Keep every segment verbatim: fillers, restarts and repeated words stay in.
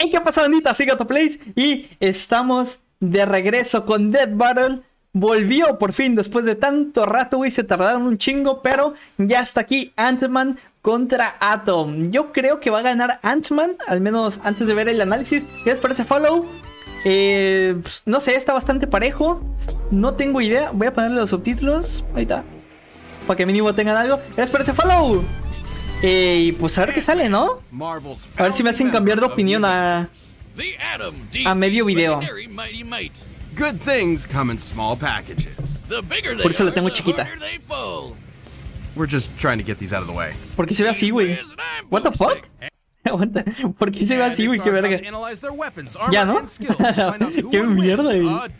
Hey, ¿qué pasa, bandita? Soy Gato Plays y estamos de regreso con Death Battle. Volvió por fin después de tanto rato, güey. Se tardaron un chingo, pero ya está aquí Ant-Man contra Atom. Yo creo que va a ganar Ant-Man, al menos antes de ver el análisis. ¿Qué les parece, follow? Eh, pues, no sé, está bastante parejo. No tengo idea. Voy a ponerle los subtítulos. Ahí está. Para que mínimo tengan algo. ¿Qué les parece, follow? Eh, y pues a ver qué sale, ¿no? A ver si me hacen cambiar de opinión a, a medio video. Por eso la tengo chiquita. ¿Por qué se ve así, güey? What the fuck? Aguanta. ¿Por qué se ve así, güey? Qué verga. Ya, ¿no? Qué mierda, güey.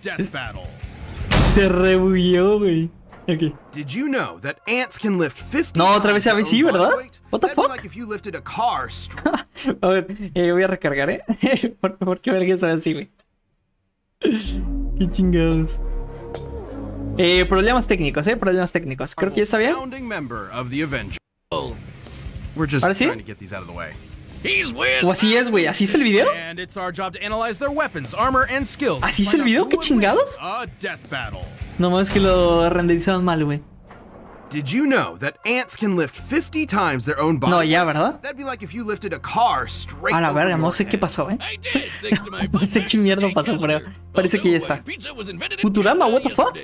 Se rebugueó, güey. Okay. Did you know that ants can lift fifty? No, otra vez se ve así, ¿verdad? What the fuck? A ver, eh, voy a recargar, ¿eh? Por favor, que verga se ve así, güey. Qué chingados. Eh, problemas técnicos, ¿eh? Problemas técnicos. Creo que ya está bien. Ahora sí. O así es, güey. ¿Así es el video? ¿Así es el video? ¿Qué chingados? No más que lo renderizaron mal, güey. Did you know that ants can lift fifty times their own body? No, ya, ¿verdad? That'd be like if you lifted a car straight. A la verga, no sé qué pasó, ¿eh? No sé qué mierda pasó, pero parece que ya está. Futurama, what the fuck?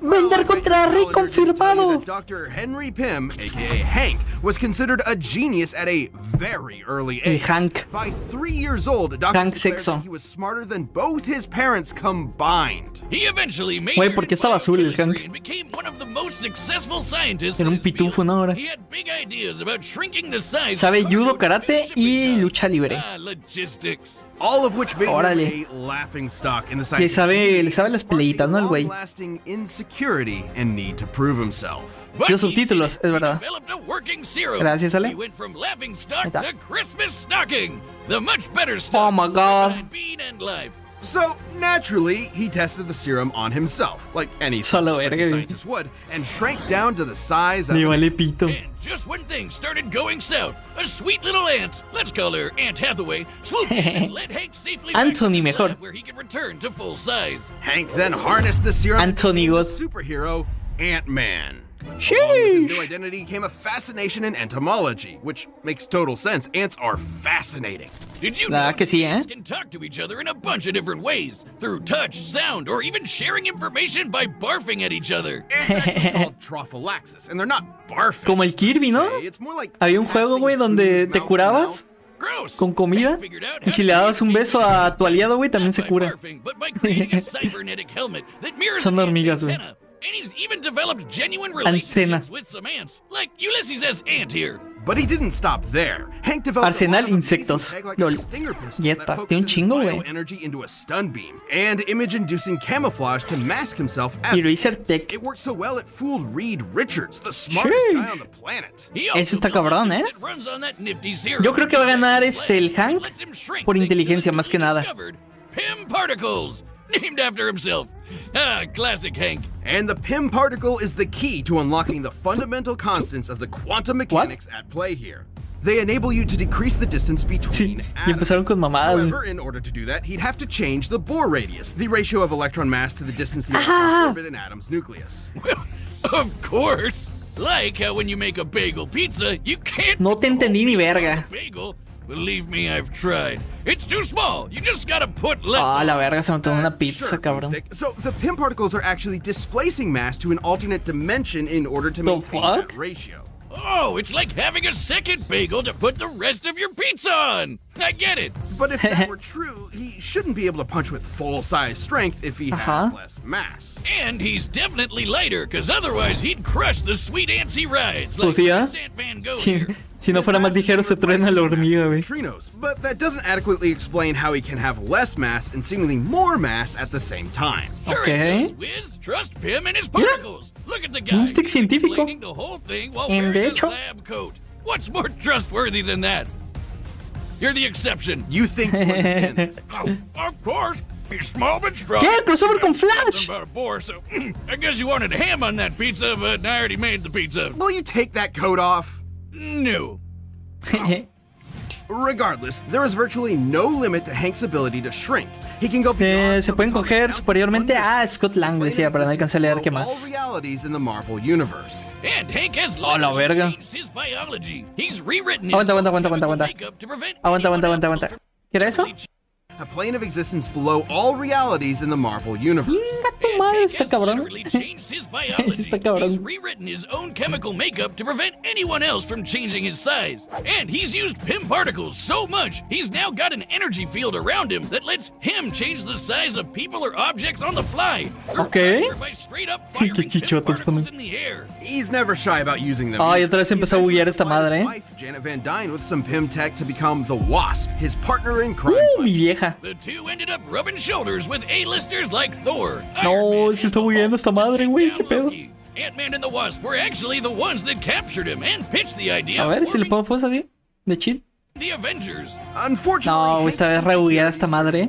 Vender contra Rick confirmado. Doctor Henry Pym, aka Hank, was considered a genius at a very early age. Hank. By three years old, Hank sexo. He was smarter than both his parents combined. He eventually made it porque estaba azul el Hank. And became one of the most successful scientists. Era un pitufo, ¿no? Ahora sabe judo, karate y lucha libre. Órale. Le sabe, le sabe las peleitas, ¿no? El güey. Los subtítulos, es verdad. Gracias, Ale. Oh my god. So, naturally, he tested the serum on himself, like any scientist would, and shrank down to the size of an ant. And just when things started going south, a sweet little ant, let's call her Aunt Hathaway, swooped in and led Hank safely back to the lab where he could return to full size. Hank then harnessed the serum and became the superhero Ant-Man. Along with his new identity came a fascination in entomology, which makes total sense. Ants are fascinating. Did you know ants can talk to each other in a bunch of different ways, through touch, sound, or even sharing information by barfing at each other? It's called trophallaxis, and they're not barfing. Como el Kirby, ¿no? Había un juego, güey, donde te curabas con comida y si le dabas un beso a tu aliado, güey, también se cura. Son hormigas, güey. And he's even developed genuine relationships with some ants, like Ulysses S. Ant here. But he didn't stop there. Hank developed Arsenal insectos. Yeta, tiene un chingo, güey. Energy into a stun beam and image-inducing camouflage to mask himself as. It worked so well it fooled Reed Richards, the smartest guy on the planet. Eso está cabrón, ¿eh? Yo creo que va a ganar este el Hank por inteligencia más que nada. Pym particles, named after himself. Ah, classic Hank. And the Pym particle is the key to unlocking the fundamental constants of the quantum mechanics what? at play here. They enable you to decrease the distance between sí, atoms. However, in order to do that, he'd have to change the Bohr radius, the ratio of electron mass to the distance in the ah. orbit an atom's nucleus. Well, of course. Like how when you make a bagel pizza, you can't No te entendí ni verga. Bagel. Believe me, I've tried. It's too small. You just gotta put less. Ah, la verga, se me tomó una pizza, cabrón. So the Pym particles are actually displacing mass to an alternate dimension in order to maintain that ratio. Oh, it's like having a second bagel to put the rest of your pizza on. I get it. But if that were true, he shouldn't be able to punch with full-size strength if he uh-huh. has less mass. And he's definitely lighter, because otherwise he'd crush the sweet ants he rides. Like Ant-Man goes here. Si no fuera más ligero se truena la hormiga, güey. But that doesn't adequately explain how he can have less mass and seemingly more mass at the same time. Okay. Trust Pym and his particles. Look at the guy. Un stick científico. En de hecho. What's more trustworthy than that? You're the exception. You think you understand this? Oh, of course. He's small but strong. ¿Qué? Crossover con Flash. So I guess you wanted ham on that pizza, but I already made the pizza. Will you take that coat off? No. Regardless, there is virtually no limit to Hank's ability to shrink. He can go se, se pueden coger superiormente a Scott Lang, decía, para no alcanzarle a ver qué más. Oh, la verga. Aguanta, aguanta, aguanta, aguanta, aguanta. Aguanta, aguanta, aguanta, aguanta. ¿Qué era eso? A plane of existence below all realities in the Marvel universe. Tu madre, está cabrón. Está cabrón. He's rewritten his own chemical makeup to prevent anyone else from changing his size. And he's used Pym particles so much, he's now got an energy field around him that lets him change the size of people or objects on the fly. Okay. He's never shy about using them. Ay, otra vez empezó a buguear esta madre. Janet Van Dyne with some Pym tech to become the Wasp, his partner in crime. Uh, mi vieja. The two ended up rubbing shoulders with A-listers like Thor. No, se está huyendo esta madre, güey, qué pedo. Ant-Man and the Wasp were actually the ones that captured him and pitched the idea. A ver si le puedo pasar así, de chill. The Avengers. No, esta vez re bugueada esta madre.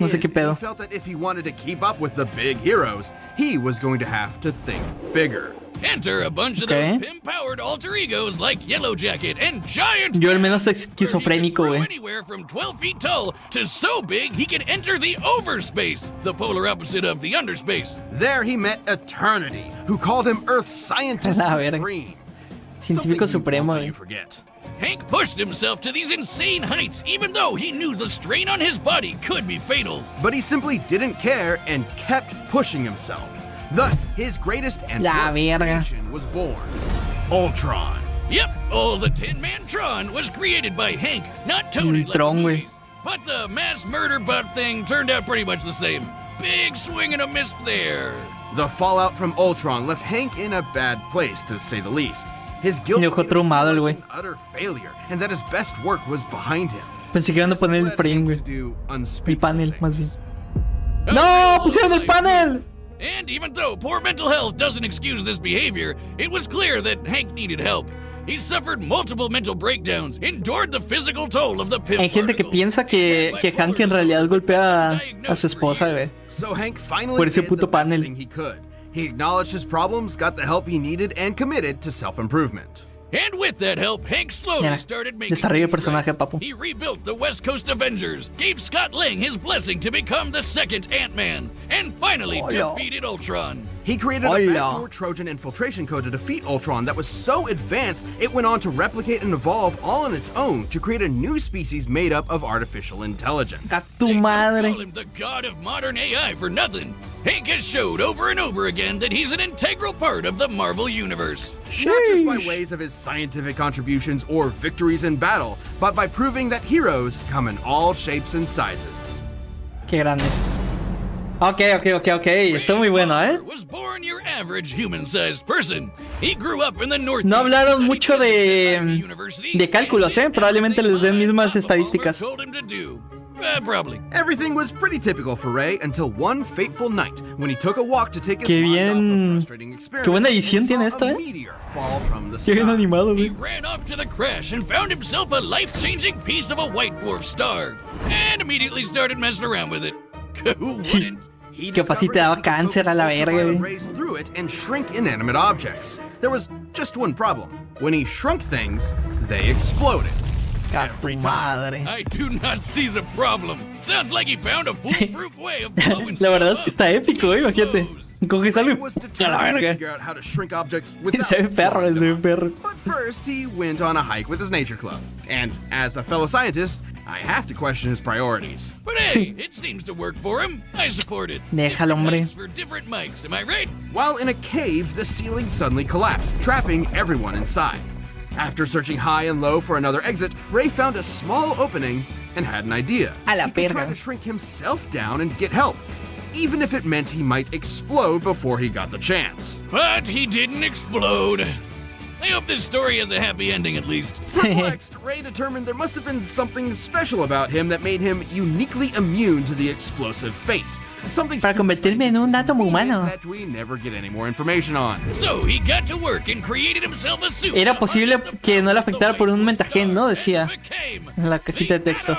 No sé qué pedo. Felt that if he wanted to keep up with the big heroes, he was going to have to think bigger. Enter a bunch of those Pym-powered alter egos like Yellow Jacket and Giant. Yo al menos esquizofrénico, güey. Anywhere from twelve feet tall to so big he can enter the overspace, the polar opposite of the underspace. There he met Eternity, who called him Earth's scientist supreme. Científico supremo, güey. Hank pushed himself to these insane heights, even though he knew the strain on his body could be fatal. But he simply didn't care and kept pushing himself. Thus, his greatest and creation was born. Ultron. Yep, all the Tin-Man Tron was created by Hank, not Tony. Tron, güey. But the mass murder bot thing turned out pretty much the same. Big swing and a miss there. The fallout from Ultron left Hank in a bad place, to say the least. His guilt was an utter failure, and that his best work was behind him. Pensé que iban a poner el frame, güey. El panel, más bien. ¡No! ¡Pusieron el panel! And even though poor mental health doesn't excuse this behavior, it was clear that Hank needed help. He suffered multiple mental breakdowns, endured the physical toll of the Pym. Hay gente que piensa que, que Hank en realidad golpea a, a su esposa, güey. So Hank finally por ese puto panel. He, he acknowledged his problems, got the help he needed, and committed to self-improvement. And with that help, Hank slowly started making desarrollo personaje, papu. He rebuilt the West Coast Avengers, gave Scott Lang his blessing to become the second Ant-Man, and finally Hola. defeated Ultron. He created Hola. a backdoor Trojan infiltration code to defeat Ultron that was so advanced it went on to replicate and evolve all on its own to create a new species made up of artificial intelligence. A tu madre. They call him the god of modern A I for nothing. Hank has showed over and over again that he's an integral part of the Marvel Universe. Sheesh. Not just by ways of his scientific contributions or victories in battle, but by proving that heroes come in all shapes and sizes. Qué grande. Okay, okay, okay, okay. Está muy bueno, eh. Was born your average human-sized person. He grew up in the north. No hablaron mucho de de cálculos, eh. Probablemente les den mismas estadísticas. Uh, probably. Everything was pretty typical for Ray until one fateful night when he took a walk to take his Qué bien. Qué buena edición tiene esto, eh. Qué bien animado, güey. He ran off to the crash and found himself a life-changing piece of a White Dwarf star and immediately started messing around with it. Who wouldn't? He capacitaba cáncer a la verga. Through it and shrink inanimate objects. There was just one problem. When he shrunk things, they exploded. Every time. I do not see the problem. Sounds like he found a foolproof way of blowing. La verdad es que está épico, eh, imagínate. Coge salud. A la verga. Se ve perro, se ve perro. But first he went on a hike with his nature club. And as a fellow scientist, I have to question his priorities. But hey, it seems to work for him. I support it. Déjalo, hombre. For different mics, am I right? While in a cave, the ceiling suddenly collapsed, trapping everyone inside. After searching high and low for another exit, Ray found a small opening and had an idea. A la perra. He tried to shrink himself down and get help, even if it meant he might explode before he got the chance. But he didn't explode. I hope this story has a happy ending at least. Perplexed, Ray determined there must have been something special about him that made him uniquely immune to the explosive fate. Something Para convertirme en un átomo humano. Era posible que no le afectara por un mentagen, ¿no? Decía en la cajita de texto.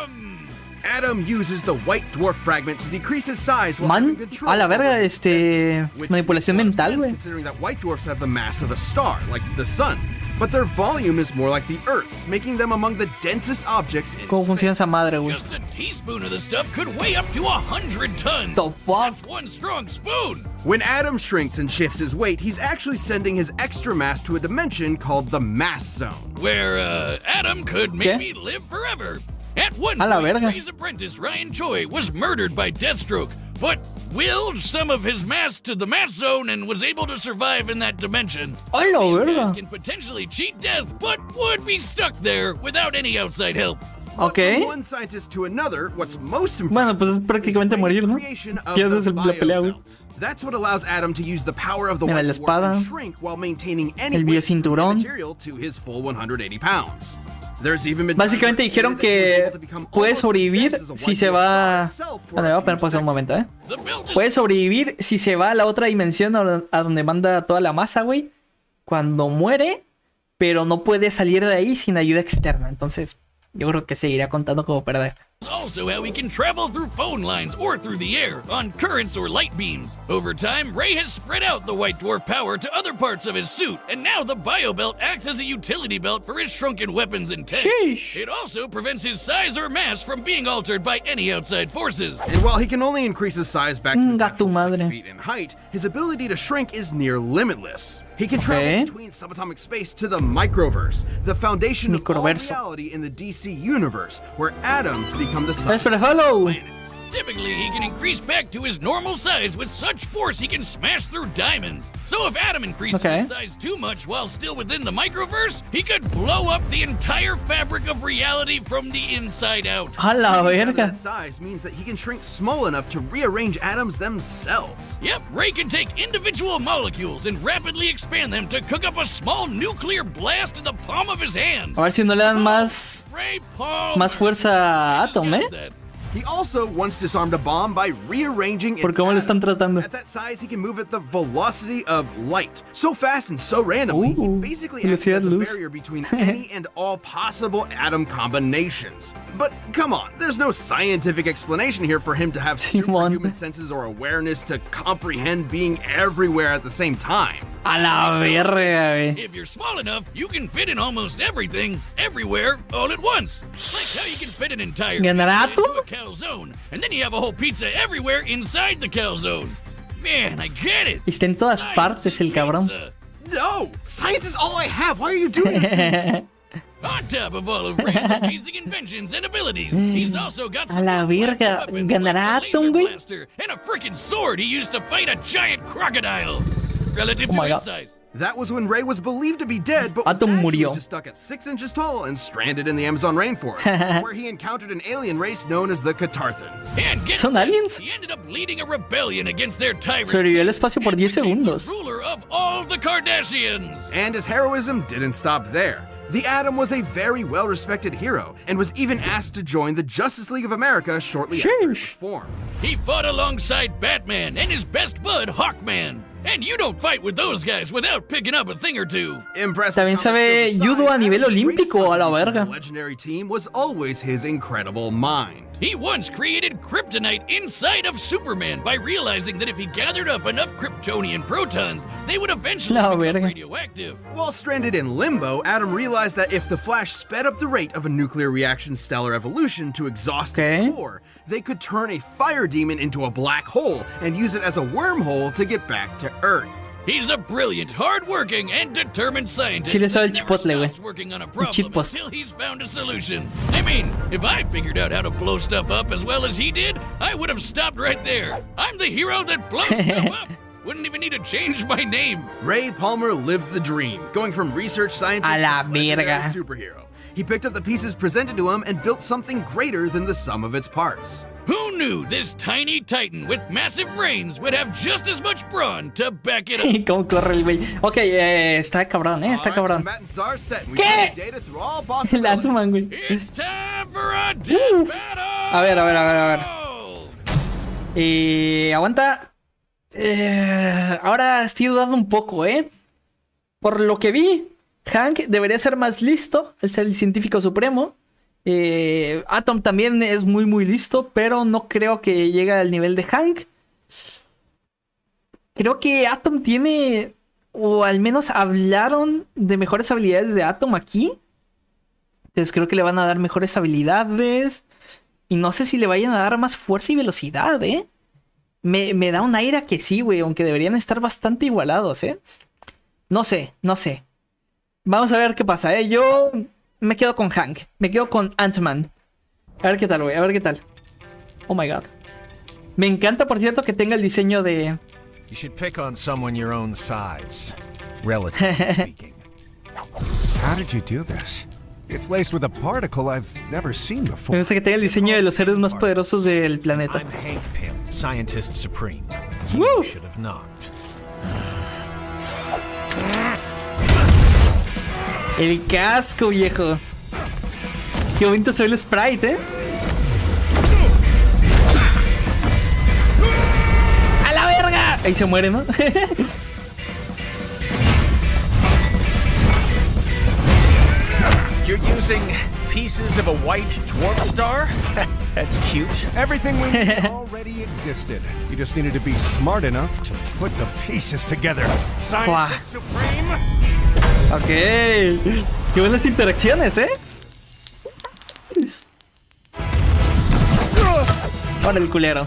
Atom uses the White Dwarf fragment to decrease his size. Man, a la verga, este manipulación mental, güey. Considering that White Dwarfs have the mass of a star, like the sun. but their volume is more like the Earth's, making them among the densest objects in ¿Cómo funciona esa madre, güey? Just a teaspoon of the stuff could weigh up to a hundred tons. The fuck? That's one strong spoon. When Atom shrinks and shifts his weight, he's actually sending his extra mass to a dimension called the Mass Zone, where uh, Atom could maybe ¿Qué? live forever. At one point, Ray's apprentice Ryan Choi was murdered by Deathstroke, but willed some of his mass to the Mass Zone and was able to survive in that dimension. I know, These guys can potentially cheat death, but would be stuck there without any outside help. Okay. From one scientist to another, what's most important bueno, pues prácticamente morir, ¿no? Pierdes la pelea, güey. That's what allows Atom to use the power of the White Dwarf and shrink while maintaining any weight and material to his full one hundred eighty pounds. Básicamente dijeron que puede sobrevivir si se va... Bueno, voy a poner pausa un momento, ¿eh? Puede sobrevivir si se va a la otra dimensión a donde manda toda la masa, güey. Cuando muere, pero no puede salir de ahí sin ayuda externa. Entonces, yo creo que seguirá contando como perder. Also how he can travel through phone lines or through the air on currents or light beams. Over time, Ray has spread out the White Dwarf power to other parts of his suit, and now the biobelt acts as a utility belt for his shrunken weapons and tank. Sheesh. It also prevents his size or mass from being altered by any outside forces. And while he can only increase his size back to six feet in height, his ability to shrink is near limitless. He can travel okay. between subatomic space to the microverse, the foundation of all reality in the D C universe, where atoms become the size of planets. Typically, he can increase back to his normal size with such force he can smash through diamonds. So if Atom increases okay. his size too much while still within the microverse, he could blow up the entire fabric of reality from the inside out. That size means that he can shrink small enough to rearrange atoms themselves. Yep, Ray can take individual molecules and rapidly expand expand them to cook up a small nuclear blast in the palm of his hand. A ver si no le dan más más fuerza a Atom, eh? He also once disarmed a bomb by rearranging its atoms. At that size, he can move at the velocity of light, so fast and so randomly, uh, he basically acts as a barrier between any and all possible atom combinations. But come on, there's no scientific explanation here for him to have superhuman senses or awareness to comprehend being everywhere at the same time. A la verga, if you're small enough, you can fit in almost everything, everywhere, all at once. Like how you can fit an entire calzone, and then you have a whole pizza everywhere inside the calzone. Man, I get it. Está en todas partes el cabrón. No, science is all I have. Why are you doing this? On top of all of Ray's amazing inventions and abilities, he's also got some verga, weapons like a laser blaster and a freaking sword he used to fight a giant crocodile. Relative oh to his size. That was when Ray was believed to be dead, but was actually just stuck at six inches tall and stranded in the Amazon rainforest, where he encountered an alien race known as the Katarthans. And get Son aliens? He ended up leading a rebellion against their tyrant. Sobrevivió el espacio por diez segundos. Ruler of all the Kardashians. And his heroism didn't stop there. The Atom was a very well-respected hero, and was even asked to join the Justice League of America shortly Sheesh. after it was formed. He fought alongside Batman and his best bud, Hawkman. And you don't fight with those guys without picking up a thing or two. Impressive. También sabe judo a nivel olímpico, a la verga. The legendary team was always his incredible mind. He once created kryptonite inside of Superman by realizing that if he gathered up enough kryptonian protons, they would eventually become radioactive. While stranded in limbo, Atom realized that if the Flash sped up the rate of a nuclear reaction's stellar evolution to exhaust okay. its core, they could turn a fire demon into a black hole and use it as a wormhole to get back to Earth. He's a brilliant, hard-working, and determined scientist. Sí, le sabe el chipotle, güey. Working on a problem until he's found a solution. I mean, if I figured out how to blow stuff up as well as he did, I would have stopped right there. I'm the hero that blows stuff up. Wouldn't even need to change my name. Ray Palmer lived the dream, going from research scientist a la verga. to a superhero. He picked up the pieces presented to him and built something greater than the sum of its parts. Who knew this tiny titan with massive brains would have just as much brawn to back it up? ¿Cómo corre el güey? Ok, eh, está cabrón, eh, está cabrón. ¿Qué? La Ant-Man, güey. A ver, a ver, a ver, a ver. Eh, aguanta. Eh, ahora estoy dudando un poco, eh. Por lo que vi, Hank debería ser más listo al ser el científico supremo. Eh, Atom también es muy muy listo, pero no creo que llegue al nivel de Hank. Creo que Atom tiene o al menos hablaron de mejores habilidades de Atom aquí. Entonces creo que le van a dar mejores habilidades. Y no sé si le vayan a dar más fuerza y velocidad, ¿eh? Me, me da un aire a que sí, güey. Aunque deberían estar bastante igualados, ¿eh? No sé, no sé. Vamos a ver qué pasa, ¿eh? Yo me quedo con Hank. Me quedo con Ant-Man. A ver qué tal, güey. A ver qué tal. Oh, my God. Me encanta, por cierto, que tenga el diseño de... You should pick on someone your own size, relatively speaking. How did you do this? It's laced with a particle I've never seen before. Me gusta que tenga el diseño de los seres más poderosos del planeta. I'm Hank Pym, scientist supreme. You should have knocked. El casco, viejo. Qué bonito se ve el sprite, ¿eh? ¡A la verga! Ahí se muere, ¿no? You're using pieces of a white dwarf star? That's cute. Everything we need already existed. You just needed to be smart enough to put the pieces together. Scientist supreme. Okay. Qué buenas interacciones, ¿eh? Ahora el culero.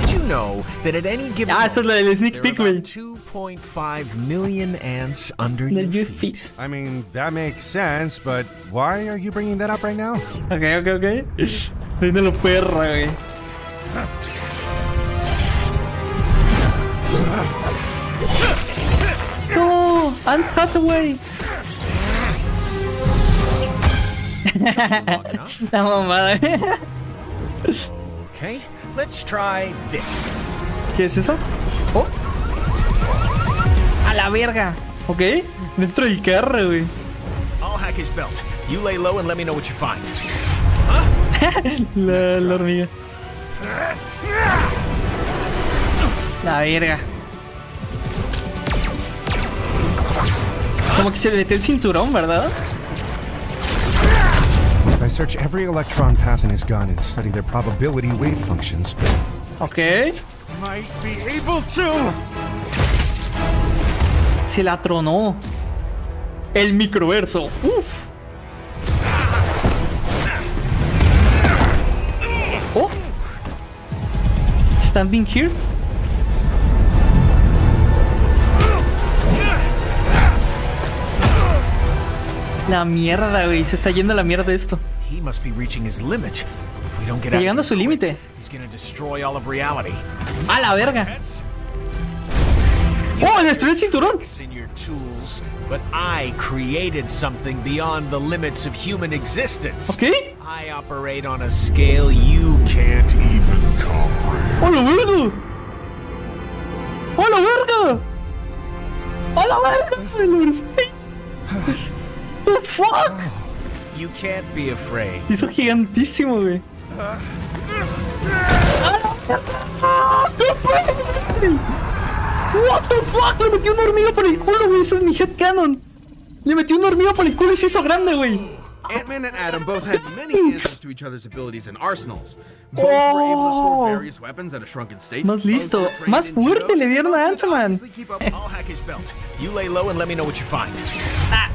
Did you know that at any given ah, eso es lo del sneak peek, güey. two point five million ants under your feet. I mean, that makes sense, but why are you bringing that up right now? Okay, okay, okay. Dímelo, perro, güey. No, I'm cut away. La mamada. Okay, let's try this. ¿Qué es eso? Oh. A la verga. Ok, dentro del carro, güey. I'll hack his belt. You lay low and let me know what you find. Huh? la, la hormiga. La verga. Como que se le metió el cinturón, ¿verdad? I search every electron path in his gun and study their probability wave functions. Okay. Might be able to. Se la tronó. El microverso. Uf. Oh. Standing here. La mierda, güey. Se está yendo a la mierda esto. He must be reaching his limit. If we don't get out, llegando a su límite. He's going to destroy all of reality. A la verga. Oh, destruyó el cinturón. In your tools, but I created something beyond the limits of human existence. Okay. I operate on a scale you can't even comprehend. ¡A la verga! ¡A la verga! ¡A la verga! The fuck? You can't be afraid. Hizo gigantísimo, güey. What the fuck? Le metió una hormiga por el culo, güey. Eso es mi headcanon. Le metió una hormiga por el culo y se hizo grande, güey. Ant-Man and Atom both had many answers to each other's abilities and arsenals. Both oh. were able to store various weapons at a shrunken state. Más listo, más fuerte le dieron a Ant-Man. I'll hack his belt. You lay low and let me know what you find. Ah.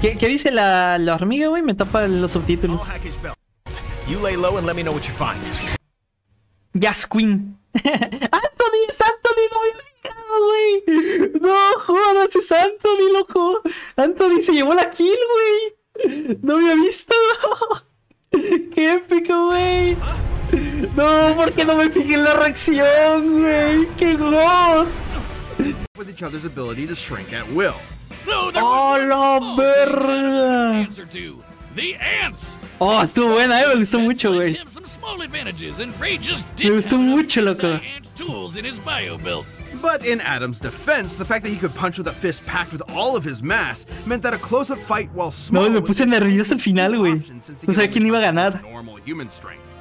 ¿Qué, qué dice la, la hormiga, güey? Me tapa los subtítulos. Jazz Queen. ¡Anthony! ¡Es Anthony! ¡No me he güey! ¡No jodas! ¡Es Anthony, loco! ¡Anthony se llevó la kill, güey! ¡No me ha visto! ¡Qué épico, güey! ¡No! ¿Por qué no me fijé en la reacción, güey? ¡Qué god! With each other's ability to shrink at will. No, ¡oh, la oh, verga! ¡Oh, estuvo buena, eh! Me gustó mucho, güey. Me gustó mucho, loco. But in Adam's defense, the fact that he could punch with a fist packed with all of his mass meant that a close-up fight while small. No, me puse nervioso al final, güey. No sabía quién iba a ganar.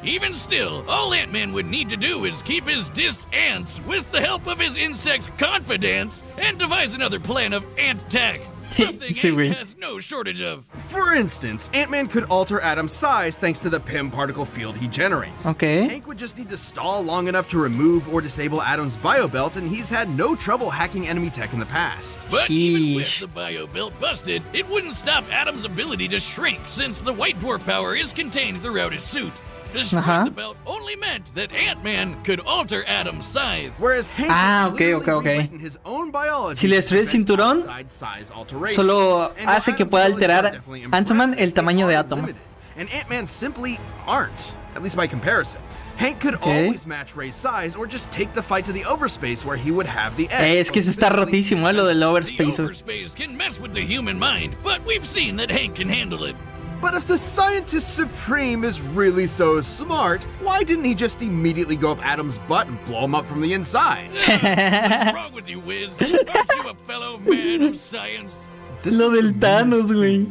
Even still, all Ant-Man would need to do is keep his dist ants with the help of his insect confidence and devise another plan of ant attack. Something so Ant has no shortage of. For instance, Ant-Man could alter Atom's size thanks to the Pym particle field he generates. Okay. Hank would just need to stall long enough to remove or disable Atom's biobelt, and he's had no trouble hacking enemy tech in the past. But Sheesh. even with the biobelt busted, it wouldn't stop Atom's ability to shrink, since the White Dwarf power is contained throughout his suit. Destroying uh-huh. the belt only meant that Ant-Man could alter Atom's size. Whereas Hank ah, okay, okay, okay. His own biology, si le destruye el cinturón, solo hace que pueda alterar Ant-Man el tamaño de Atom. And Ant-Man simply aren't, at least by comparison. Hank could okay. always match Ray's size or just take the fight to the overspace where he would have the edge. Eh, es que eso está rotísimo, eh, lo del overspace. The overspace can mess with the human mind, but we've seen that Hank can handle it. But if the scientist supreme is really so smart, why didn't he just immediately go up Atom's butt and blow him up from the inside? What's wrong with you, Wiz? Aren't you a fellow man of science? This Lo del Thanos, güey.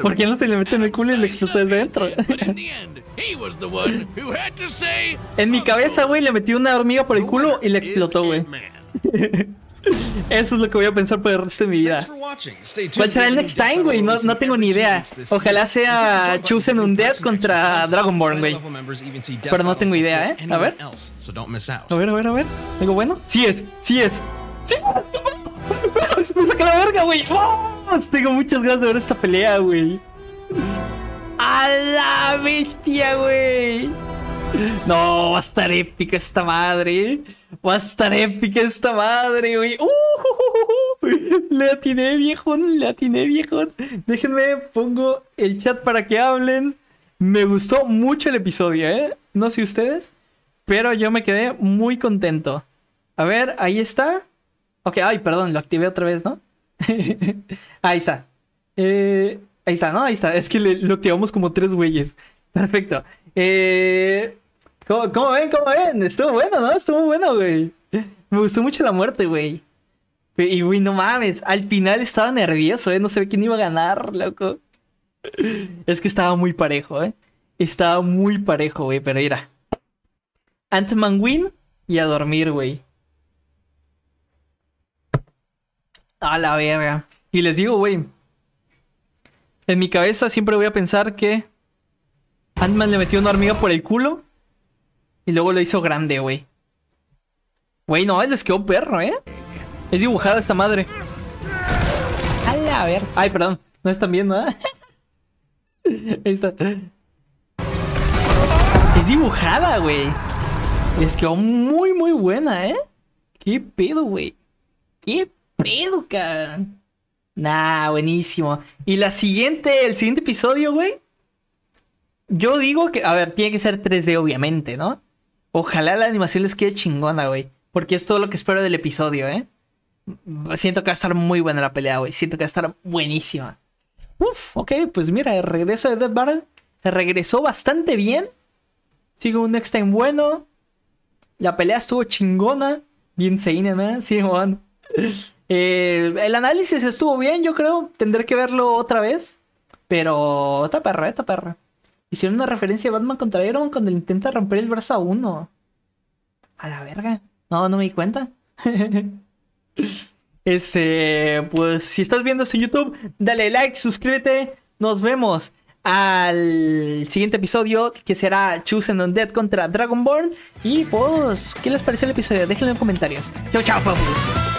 ¿Por qué no se le mete en el culo y lo explota desde dentro? En mi cabeza, güey, le metió una hormiga por el culo y le explotó, güey. Eso es lo que voy a pensar por el resto de mi vida. ¿Cuál será el next time, güey? No, no tengo ni idea. Ojalá sea Chosen Undead contra Dragonborn, güey. Pero no tengo idea, ¿eh? A ver. A ver, a ver, a ver. ¿Algo bueno? Sí es, sí es. ¡Sí! ¡Me saca la verga, güey! ¡Vamos! Tengo muchas ganas de ver esta pelea, güey. ¡A la bestia, güey! No, va a estar épica esta madre. Va a estar épica esta madre, güey. Uh, uh, uh, uh, uh. Le atiné, viejón. Le atiné, viejón. Déjenme, pongo el chat para que hablen. Me gustó mucho el episodio, ¿eh? No sé ustedes, pero yo me quedé muy contento. A ver, ahí está. Ok, ay, perdón, lo activé otra vez, ¿no? Ahí está. Eh, ahí está, ¿no? Ahí está. Es que le, lo activamos como tres güeyes. Perfecto. Eh, ¿cómo, ¿Cómo ven? ¿Cómo ven? Estuvo bueno, ¿no? Estuvo bueno, güey. Me gustó mucho la muerte, güey. Y, güey, no mames. Al final estaba nervioso, ¿eh? No sé quién iba a ganar, loco. Es que estaba muy parejo, ¿eh? Estaba muy parejo, güey. Pero mira. Ant-Man win y a dormir, güey. A la verga. Y les digo, güey. En mi cabeza siempre voy a pensar que... Ant-Man le metió una hormiga por el culo y luego lo hizo grande, güey. Güey, no, les quedó perro, ¿eh? Es dibujada esta madre. Ay, a ver. Ay, perdón. No están viendo, ¿eh? Ahí está. Es dibujada, güey. Les quedó muy, muy buena, ¿eh? Qué pedo, güey. Qué pedo, cabrón. Nah, buenísimo. Y la siguiente, el siguiente episodio, güey. Yo digo que, a ver, tiene que ser tres D obviamente, ¿no? Ojalá la animación les quede chingona, güey. Porque es todo lo que espero del episodio, ¿eh? Siento que va a estar muy buena la pelea, güey. Siento que va a estar buenísima. Uf, ok, pues mira, el regreso de Death Battle regresó bastante bien. Sigue un next time bueno. La pelea estuvo chingona. Bien seine, ¿eh? Sí, bueno. Eh, el análisis estuvo bien, yo creo. Tendré que verlo otra vez. Pero está perra, está perra. Hicieron una referencia a Batman contra Iron Man cuando le intenta romper el brazo a uno. A la verga. No, no me di cuenta. Este, pues si estás viendo esto en YouTube, dale like, suscríbete. Nos vemos al siguiente episodio, que será Chosen Undead contra Dragonborn. Y pues, ¿qué les pareció el episodio? Déjenlo en comentarios. Chao, chao, papus.